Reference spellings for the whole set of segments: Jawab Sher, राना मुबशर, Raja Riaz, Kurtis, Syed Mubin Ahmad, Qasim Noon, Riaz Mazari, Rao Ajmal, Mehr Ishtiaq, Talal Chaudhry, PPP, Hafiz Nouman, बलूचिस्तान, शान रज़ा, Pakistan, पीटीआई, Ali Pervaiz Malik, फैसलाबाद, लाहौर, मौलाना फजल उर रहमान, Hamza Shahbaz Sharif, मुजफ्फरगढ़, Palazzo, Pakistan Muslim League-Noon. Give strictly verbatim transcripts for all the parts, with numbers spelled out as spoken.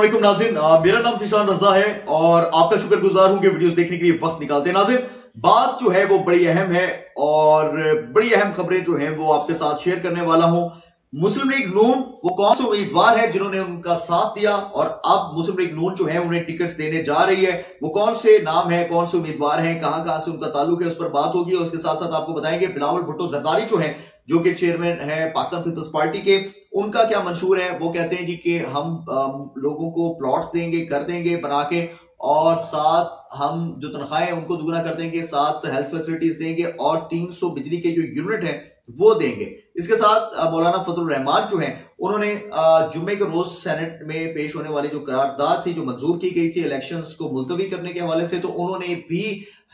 वालेकुम नाज़रीन, मेरा नाम शान रज़ा है और आपका शुक्रगुजार हूं कि वीडियोस देखने के लिए वक्त निकालते हैं। नाज़रीन, बात जो है वो बड़ी अहम है और बड़ी अहम खबरें जो हैं वो आपके साथ शेयर करने वाला हूं। मुस्लिम लीग नून वो कौन से उम्मीदवार है जिन्होंने उनका साथ दिया और अब मुस्लिम लीग नून जो है उन्हें टिकट्स देने जा रही है, वो कौन से नाम है, कौन से उम्मीदवार हैं, कहाँ कहाँ से उनका ताल्लुक है, उस पर बात होगी। उसके साथ साथ आपको बताएंगे बिलावल भुट्टो जरदारी जो है जो कि चेयरमैन है पाकिस्तान पीपल्स पार्टी के, उनका क्या मंशूर है। वो कहते हैं जी कि हम आ, लोगों को प्लॉट्स देंगे, कर देंगे बना के, और साथ हम जो तनख्वाहें उनको दुगना कर देंगे, साथ हेल्थ फैसिलिटीज देंगे और तीन सौ बिजली के जो यूनिट हैं वो देंगे। इसके साथ मौलाना फजल उर रहमान जो हैं उन्होंने जुम्मे के रोज सेनेट में पेश होने वाली जो करारदाद थी जो मंजूर की गई थी इलेक्शंस को मुलतवी करने के हवाले से, तो उन्होंने भी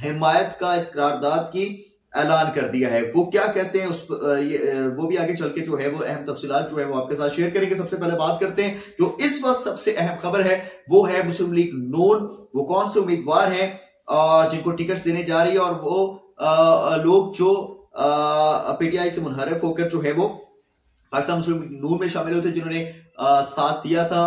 हिमायत का इस करारदाद की ऐलान कर दिया है। वो क्या कहते हैं उस ये वो भी आगे चल के जो है वो अहम तफसीलात जो है वो आपके साथ शेयर करेंगे। सबसे पहले बात करते हैं जो इस वक्त सबसे अहम खबर है वो है मुस्लिम लीग नून वो कौन से उम्मीदवार हैं जिनको टिकट्स देने जा रही है और वो आ, लोग जो पीटीआई से मुनहरफ होकर जो है वो पाकिस्तान मुस्लिम लीग नून में शामिल हुए थे, जिन्होंने आ, साथ दिया था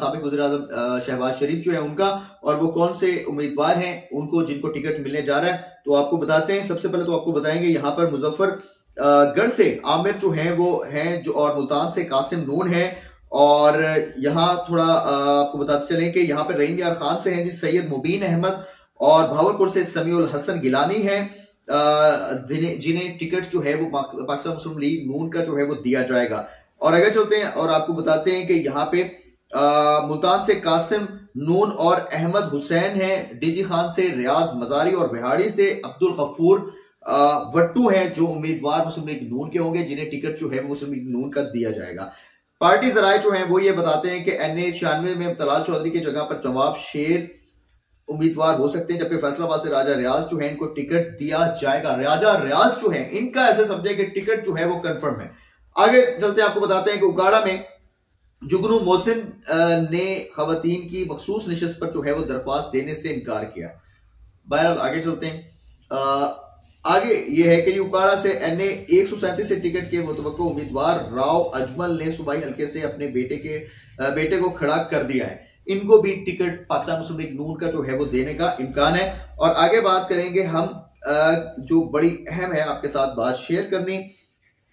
साबिक वज़ीर-ए-आज़म शहबाज शरीफ जो है उनका, और वो कौन से उम्मीदवार हैं उनको जिनको टिकट मिलने जा रहा है तो आपको बताते हैं। सबसे पहले तो आपको बताएंगे यहाँ पर मुजफ्फरगढ़ से आमिर जो हैं वो हैं जो, और मुल्तान से कासिम नून है, और यहाँ थोड़ा आपको बताते चलें कि यहाँ पर रहीम यार खान से हैं जी सैयद मुबीन अहमद, और भावलपुर से समीउल हसन गिलानी हैं जिन्हें टिकट जो है वो पाकिस्तान मुस्लिम लीग नून का जो है वो दिया जाएगा। और आगे चलते हैं और आपको बताते हैं कि यहाँ पे मुल्तान से कासिम नून और अहमद हुसैन हैं, डीजी खान से रियाज मजारी और बिहाड़ी से अब्दुल गफूर वट्टू हैं जो उम्मीदवार मुस्लिम लीग नून के होंगे, जिन्हें टिकट जो है वो मुस्लिम लीग नून का दिया जाएगा। पार्टी जराए जो हैं वो ये बताते हैं कि एन ए छियानवे में तलाल चौधरी की जगह पर जवाब शेर उम्मीदवार हो सकते हैं, जबकि फैसलाबाद से राजा रियाज जो है इनको टिकट दिया जाएगा। राजा रियाज जो है इनका ऐसे समझे कि टिकट जो है वो कंफर्म है। आगे चलते आपको बताते हैं कि उगाड़ा में जुगनू मोहसिन ने खवातीन की मखसूस नशस्त पर जो है वो दरख्वास्त देने से इनकार किया। बहरहाल आगे चलते हैं। आगे ये है कि उगाड़ा से एन ए एक सौ सैंतीस से टिकट के मुतवक्को उम्मीदवार राव अजमल ने सूबाई हल्के से अपने बेटे के बेटे को खड़ा कर दिया है, इनको भी टिकट पाकिस्तान मुस्लिम लीग नून का जो है वो देने का इम्कान है। और आगे बात करेंगे हम जो बड़ी अहम है आपके साथ बात शेयर करनी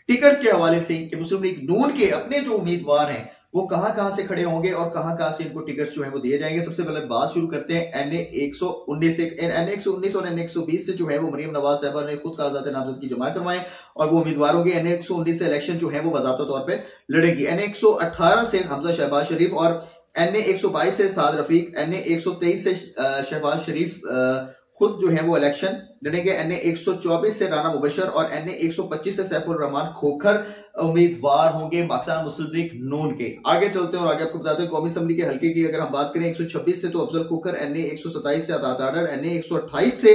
टिकट्स के हवाले से कि मुस्लिम लीग नून के अपने जो उम्मीदवार हैं वो कहां कहां से खड़े होंगे और कहां कहां से इनको टिकट्स जो है वो दिए जाएंगे। सबसे पहले बात शुरू करते हैं एन ए एक सौ उन्नीस से एन ए एक सौ उन्नीस और एन ए एक सौ बीस से जो है वो मरीम नवाज साहबा ने खुद कागजात नामजद की जमा करवाएं और वो उम्मीदवारों के एन ए एक सौ उन्नीस से इलेक्शन जो है वो बाकायदा तौर पर लड़ेगी। एन ए एक सौ अठारह से हमजा शहबाज शरीफ और एन ए एक सौ बाईस से साद रफीक, एन ए एक सौ तेईस से शहबाज शरीफ खुद जो है वो इलेक्शन लड़ेंगे। एन ए एक सौ चौबीस से राना मुबशर और एन ए एक सौ पच्चीस से सैफुल रहमान खोखर उम्मीदवार होंगे पाकिस्तान मुस्लिम लीग नून के। आगे चलते हैं और आगे आपको बताते हैं कौमी असम्बली के हल्के की अगर हम बात करें एक सौ छब्बीस से तो अफजल खोखर, एन ए एक सौ सताईस से अतात आडर, एन ए एक सौ अट्ठाईस से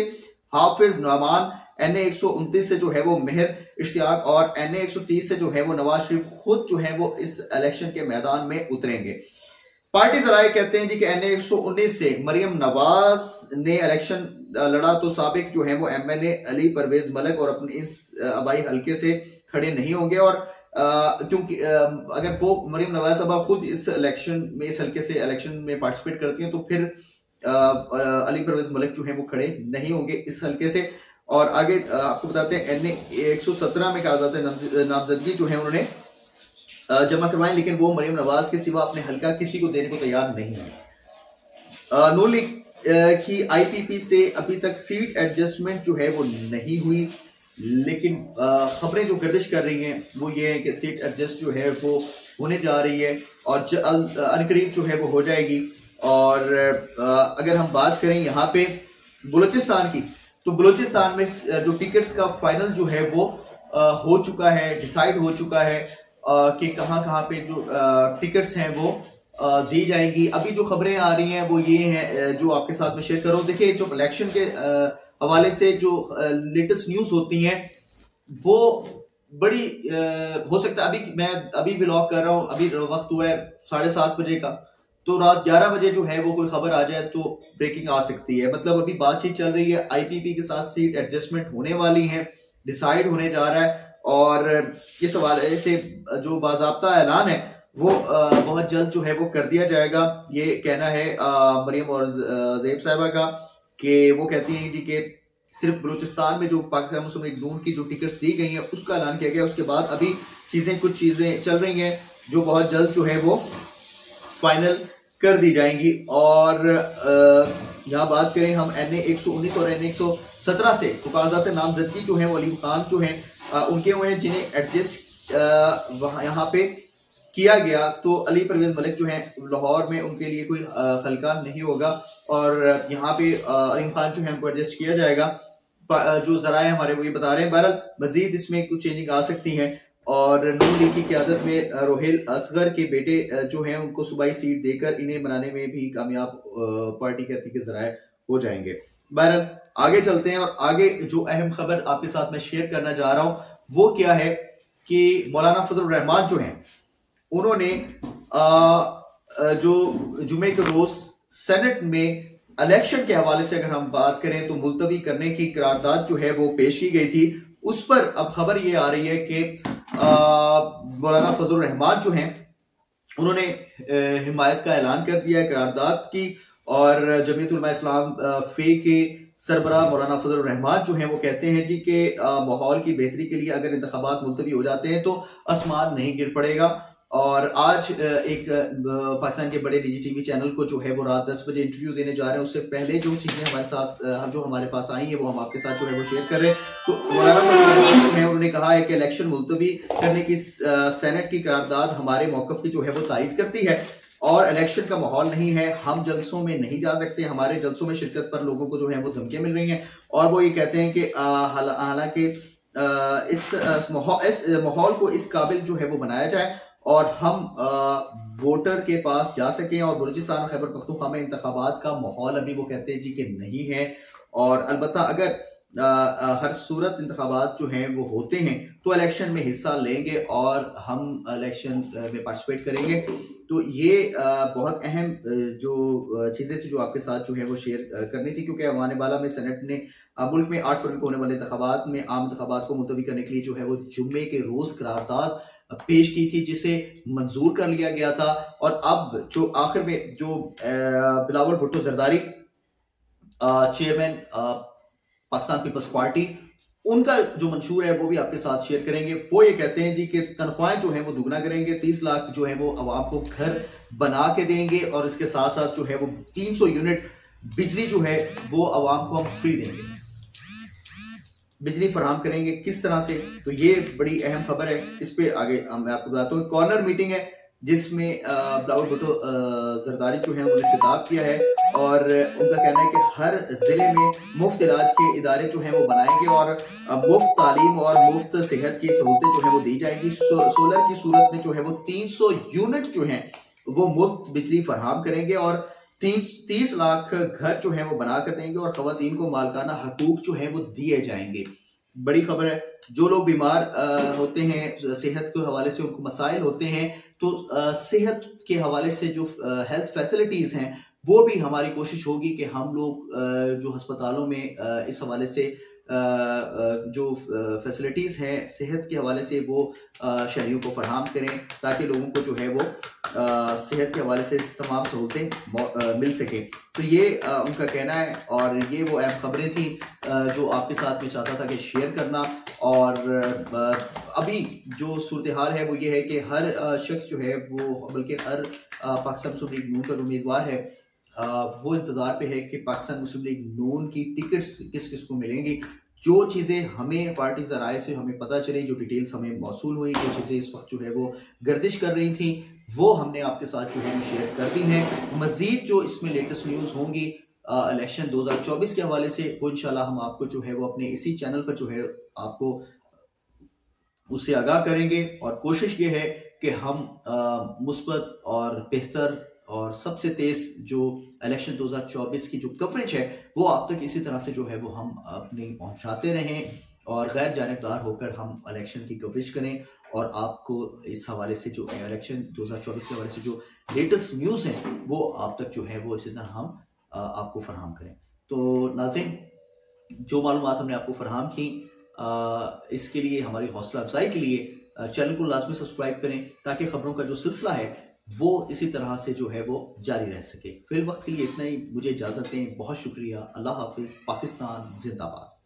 हाफिज नौमान, एन ए एक सौ उनतीस से जो है वो मेहर इश्तियाक और एन ए एक सौ तीस से जो है वो नवाज शरीफ खुद जो है वो इस इलेक्शन के मैदान में उतरेंगे। पार्टी जराए कहते हैं जी कि एन ए एक सौ उन्नीस से मरियम नवाज ने इलेक्शन लड़ा तो साबिक जो है वो M N A Ali Parvez Malik और अपने इस आबाई हल्के से खड़े नहीं होंगे, और क्योंकि अगर वो मरियम नवाज साहबा खुद इस इलेक्शन में इस हल्के से इलेक्शन में पार्टिसिपेट करती हैं तो फिर आ, अली परवेज मलिक जो है वो खड़े नहीं होंगे इस हल्के से। और आगे आपको बताते हैं एन ए एक सौ सत्रह में कागजात नामजदगी जो है उन्होंने जमा करवाएं, लेकिन वो मरियम नवाज के सिवा अपने हल्का किसी को देने को तैयार नहीं है। नून लीग की आईपीपी से अभी तक सीट एडजस्टमेंट जो है वो नहीं हुई, लेकिन खबरें जो गर्दिश कर रही हैं वो ये है कि सीट एडजस्ट जो है वो होने जा रही है और अनकरीब जो है वो हो जाएगी। और अगर हम बात करें यहाँ पे बलूचिस्तान की, तो बलूचिस्तान में जो टिकट्स का फाइनल जो है वो हो चुका है, डिसाइड हो चुका है कि कहाँ कहाँ पे जो टिकट्स हैं वो दी जाएंगी। अभी जो खबरें आ रही हैं वो ये हैं जो आपके साथ में शेयर करो। देखिए जो इलेक्शन के हवाले से जो लेटेस्ट न्यूज़ होती हैं वो बड़ी हो सकता है, अभी मैं अभी ब्लॉग कर रहा हूँ, अभी वक्त हुआ है साढ़े सात बजे का, तो रात ग्यारह बजे जो है वो कोई खबर आ जाए तो ब्रेकिंग आ सकती है। मतलब अभी बातचीत चल रही है, आई पी पी के साथ सीट एडजस्टमेंट होने वाली है, डिसाइड होने जा रहा है, और इस हवाले से जो बाज़ाब्ता ऐलान है वो आ, बहुत जल्द जो है वो कर दिया जाएगा। ये कहना है मरियम और ज़ैब साहिबा का कि वो कहती हैं जी कि सिर्फ बलूचिस्तान में जो पाकिस्तान मुस्लिम लीग नून की जो टिकट्स दी गई हैं उसका ऐलान किया गया, उसके बाद अभी चीज़ें कुछ चीज़ें चल रही हैं जो बहुत जल्द जो है वो फाइनल कर दी जाएंगी। और यहाँ बात करें हम एन ए एक सौ उन्नीस और एन ए एक सौ सत्रह से तो कागजात नामजदगी जो है वो अली खान जो हैं उनके हुए हैं जिन्हें एडजस्ट वहाँ यहाँ पे किया गया। तो अली परवेज़ मलिक जो हैं लाहौर में उनके लिए कोई हल्का नहीं होगा और यहाँ पे अलीम खान जो है उनको एडजस्ट किया जाएगा, जो ज़राए हमारे वो ये बता रहे हैं। बहरहाल मज़ीद इसमें कुछ चेंजिंग आ सकती हैं। और नून लीग की क़यादत में रोहेल असगर के बेटे जो हैं उनको सूबाई सीट देकर इन्हें बनाने में भी कामयाब पार्टी कहती के ज़राए हो जाएंगे। बहरहाल आगे चलते हैं और आगे जो अहम खबर आपके साथ मैं शेयर करना चाह रहा हूँ वो क्या है कि मौलाना फजल उर रहमान जो हैं उन्होंने आ, जो जुमे के रोज़ सेनेट में इलेक्शन के हवाले से अगर हम बात करें तो मुलतवी करने की करारदाद जो है वो पेश की गई थी। उस पर अब खबर ये आ रही है कि मौलाना फजल उर रहमान जो हैं उन्होंने हिमायत का ऐलान कर दिया है करारदाद की। और जमीयत उलेमा-ए-इस्लाम फे के सरबरा मौलाना फजल उर रहमान जो हैं वो कहते हैं जी कि माहौल की बेहतरी के लिए अगर इंतखाबात मुलतवी हो जाते हैं तो आसमान नहीं गिर पड़ेगा। और आज एक पाकिस्तान के बड़े निजी टीवी चैनल को जो है वो रात दस बजे इंटरव्यू देने जा रहे हैं, उससे पहले जो चीज़ें हमारे साथ हम जो हमारे पास आई हैं वो हम आपके साथ जो है वो शेयर कर रहे हैं। तो मौलाना फजल हैं उन्होंने कहा है कि इलेक्शन मुलतवी करने की सेनेट की करारदाद हमारे मौक़िफ़ की जो है वो तायद करती है और इलेक्शन का माहौल नहीं है, हम जल्सों में नहीं जा सकते, हमारे जल्सों में शिरकत पर लोगों को जो है वो धमकियाँ मिल रही हैं। और वो ये कहते हैं कि हालांकि इस माहौल को इस काबिल जो है वो बनाया जाए और हम वोटर के पास जा सकें। और बलूचिस्तान और खैबर पख्तूनख्वा में इंतखाबात का माहौल अभी वो कहते हैं जी कि नहीं है, और अलबत्ता अगर आ, आ, हर सूरत इंतखाबात जो हैं वो होते हैं तो इलेक्शन में हिस्सा लेंगे और हम इलेक्शन में पार्टिसिपेट करेंगे। तो ये आ, बहुत अहम जो चीज़ें थी जो आपके साथ जो है वो शेयर करनी थी, क्योंकि आने वाला में सेनेट ने मुल्क में आठ फरवरी को होने वाले इंतखाबात में आम इंतखाबात को मुलतवी करने के लिए जो है वो जुम्मे के रोज़ करारदाद पेश की थी जिसे मंजूर कर लिया गया था। और अब जो आखिर में जो Bilawal Bhutto Zardari chairman Pakistan Peoples Party उनका जो मंशूर है वो भी आपके साथ शेयर करेंगे। वो ये कहते हैं जी कि तनख्वाहें जो है वो दुगना करेंगे, तीस लाख जो है वो आवाम को घर बना के देंगे और इसके साथ साथ जो है वो तीन सौ यूनिट बिजली जो है वो आवाम को हम फ्री देंगे, बिजली फराहम करेंगे किस तरह से। तो ये बड़ी अहम खबर है। इस पे आगे मैं आपको बताता हूँ। कॉर्नर मीटिंग है जिसमें बिलावल भुट्टो जरदारी जो है उन्होंने खिताब किया है और उनका कहना है कि हर ज़िले में मुफ्त इलाज के इदारे जो हैं वो बनाएंगे और मुफ्त तालीम और मुफ्त सेहत की सहूलतें जो हैं वो दी जाएंगी। सो, सोलर की सूरत में जो है वो तीन सौ यूनिट जो हैं वो मुफ्त बिजली फराहम करेंगे और तीस तीस लाख घर जो हैं वो बना कर देंगे और ख़वातीन को मालकाना हकूक जो हैं वो दिए जाएंगे। बड़ी खबर है। जो लोग बीमार आ, होते हैं, सेहत के हवाले से उनको मसाइल होते हैं, तो आ, सेहत के हवाले से जो आ, हेल्थ फैसिलिटीज़ हैं वो भी हमारी कोशिश होगी कि हम लोग आ, जो हस्पतालों में आ, इस हवाले से जो फैसिलिटीज़ हैं सेहत के हवाले से वो शहरियों को फराहम करें ताकि लोगों को जो है वो सेहत के हवाले से तमाम सहूलतें मिल सकें। तो ये उनका कहना है और ये वो अहम खबरें थी जो आपके साथ में चाहता था कि शेयर करना। और अभी जो सूरत हाल है वो ये है कि हर शख्स जो है वो बल्कि हर पाकिस्तान मुस्लिम लीग नून का उम्मीदवार है वो इंतज़ार पे है कि पाकिस्तान मुस्लिम लीग नून की टिकट्स किस किस को मिलेंगी। जो चीज़ें हमें पार्टी ज़राए से हमें पता चली, जो डिटेल्स हमें मौसूल हुई, जो चीज़ें इस वक्त जो है वो गर्दिश कर रही थी वो हमने आपके साथ जो है शेयर कर दी हैं। मज़ीद जो इसमें लेटेस्ट न्यूज़ होंगी इलेक्शन दो हज़ार चौबीस के हवाले से वो इंशाल्लाह हम आपको जो है वो अपने इसी चैनल पर जो है आपको उससे आगाह करेंगे। और कोशिश ये है कि हम मुस्बत और बेहतर और सबसे तेज़ जो इलेक्शन दो हज़ार चौबीस की जो कवरेज है वो आप तक इसी तरह से जो है वो हम अपने पहुंचाते रहें और गैर जानिबदार होकर हम इलेक्शन की कवरेज करें। और आपको इस हवाले से जो इलेक्शन दो हज़ार चौबीस के हवाले से जो लेटेस्ट न्यूज़ हैं वो आप तक जो है वो इसी तरह हम आपको फराहम करें। तो नाज़रीन, जो मालूमात हमने आपको फराहम की इसके लिए, हमारी हौसला अफजाई के लिए चैनल को लाजमी सब्सक्राइब करें ताकि खबरों का जो सिलसिला है वो इसी तरह से जो है वो जारी रह सके। फिलहाल वक्त के लिए इतना ही, मुझे इजाज़त दें। बहुत शुक्रिया। अल्लाह हाफिज़। पाकिस्तान जिंदाबाद।